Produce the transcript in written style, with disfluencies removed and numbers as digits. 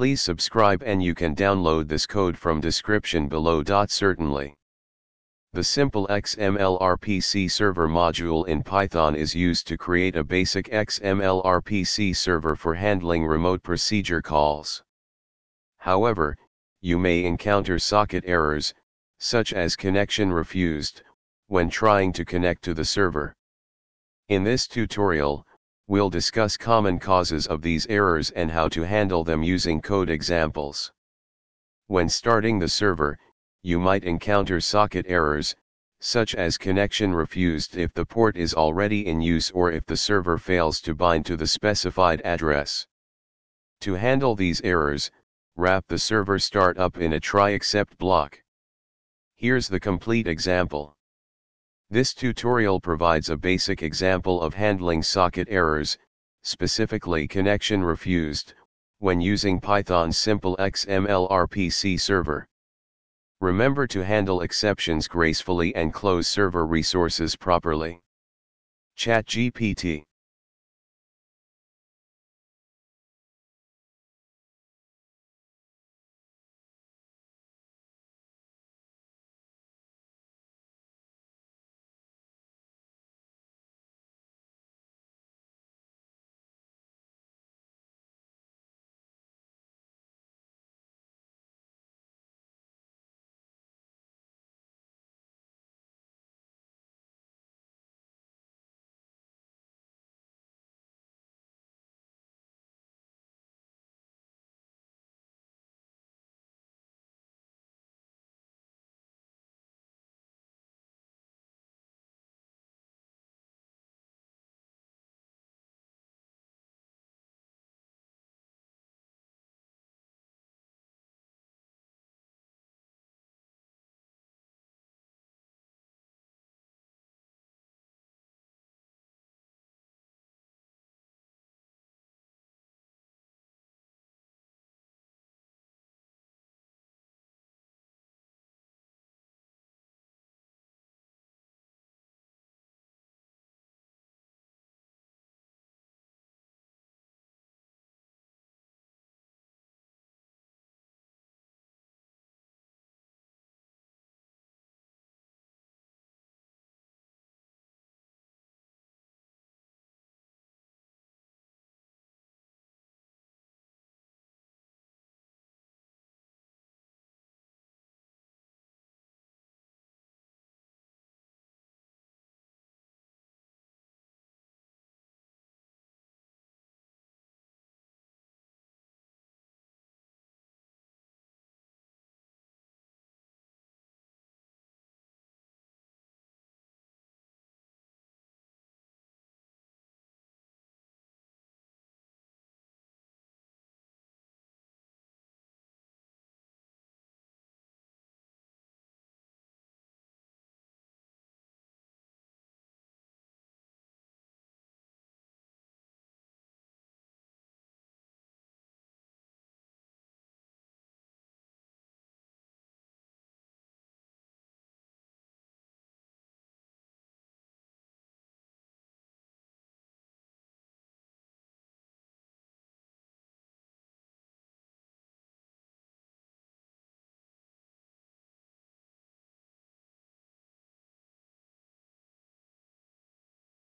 Please subscribe and you can download this code from description below. Certainly. The simple XMLRPC server module in Python is used to create a basic XMLRPC server for handling remote procedure calls. However, you may encounter socket errors, such as connection refused, when trying to connect to the server. In this tutorial, we'll discuss common causes of these errors and how to handle them using code examples. When starting the server, you might encounter socket errors, such as connection refused if the port is already in use or if the server fails to bind to the specified address. To handle these errors, wrap the server startup in a try except block. Here's the complete example. This tutorial provides a basic example of handling socket errors, specifically connection refused, when using Python's simple XMLRPC server. Remember to handle exceptions gracefully and close server resources properly. ChatGPT.